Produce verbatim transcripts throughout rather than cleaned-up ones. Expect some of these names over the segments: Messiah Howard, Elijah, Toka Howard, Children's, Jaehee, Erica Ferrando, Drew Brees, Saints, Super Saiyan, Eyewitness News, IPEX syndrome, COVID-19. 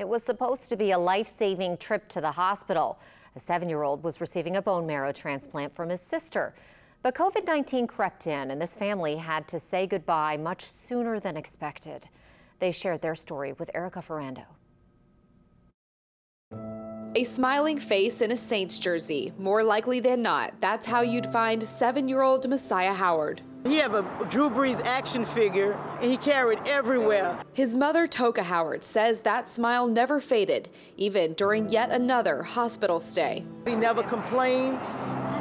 It was supposed to be a life-saving trip to the hospital. A seven-year-old was receiving a bone marrow transplant from his sister. But COVID nineteen crept in, and this family had to say goodbye much sooner than expected. They shared their story with Erica Ferrando. A smiling face in a Saints jersey. More likely than not, that's how you'd find seven-year-old Messiah Howard. He had a Drew Brees action figure, and he carried everywhere. His mother, Toka Howard, says that smile never faded, even during yet another hospital stay. He never complained.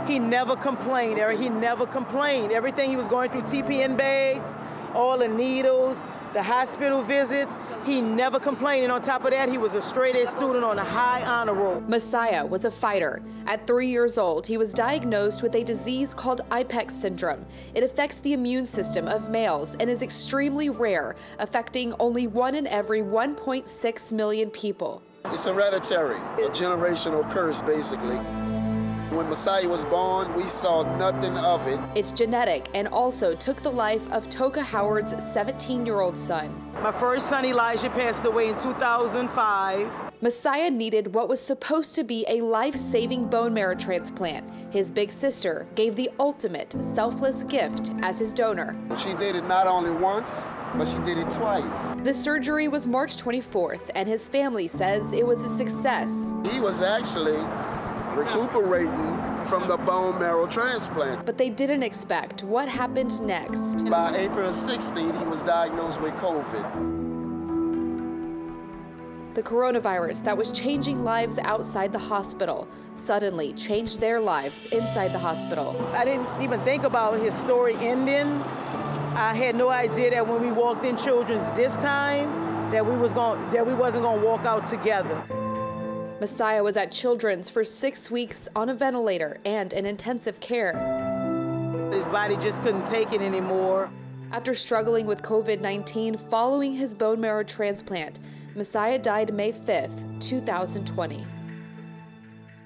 He never complained, Eric. He never complained. Everything he was going through, T P N bags, all the needles, the hospital visits, he never complained. And on top of that, he was a straight-A student on a high honor roll. Messiah was a fighter. At three years old, he was diagnosed with a disease called IPEX syndrome. It affects the immune system of males and is extremely rare, affecting only one in every one point six million people. It's hereditary, a generational curse, basically. When Messiah was born, we saw nothing of it. It's genetic and also took the life of Toka Howard's seventeen-year-old son. My first son, Elijah, passed away in two thousand five. Messiah needed what was supposed to be a life-saving bone marrow transplant. His big sister gave the ultimate selfless gift as his donor. She did it not only once, but she did it twice. The surgery was March twenty-fourth, and his family says it was a success. He was actually recuperating from the bone marrow transplant. But they didn't expect what happened next. By April sixteenth, he was diagnosed with COVID. The coronavirus that was changing lives outside the hospital suddenly changed their lives inside the hospital. I didn't even think about his story ending. I had no idea that when we walked in Children's this time, that we, was gonna, that we wasn't gonna walk out together. Messiah was at Children's for six weeks on a ventilator and in intensive care. His body just couldn't take it anymore. After struggling with COVID nineteen following his bone marrow transplant, Messiah died May fifth, two thousand twenty.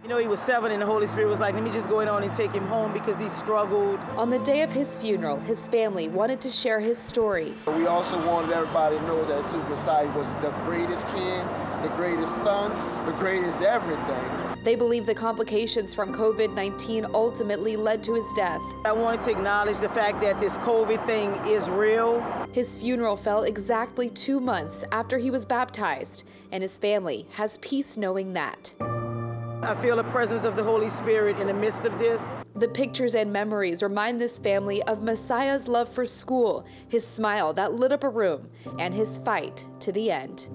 You know, he was seven and the Holy Spirit was like, let me just go in on and take him home because he struggled. On the day of his funeral, his family wanted to share his story. We also wanted everybody to know that Super Saiyan was the greatest kid, the greatest son, the greatest everything. They believe the complications from COVID nineteen ultimately led to his death. I wanted to acknowledge the fact that this COVID thing is real. His funeral fell exactly two months after he was baptized, and his family has peace knowing that. I feel the presence of the Holy Spirit in the midst of this. The pictures and memories remind this family of Messiah's love for school, his smile that lit up a room, and his fight to the end.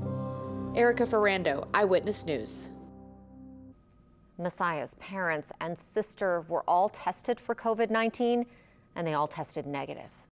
Erica Ferrando, Eyewitness News. Messiah's parents and sister were all tested for COVID nineteen, and they all tested negative.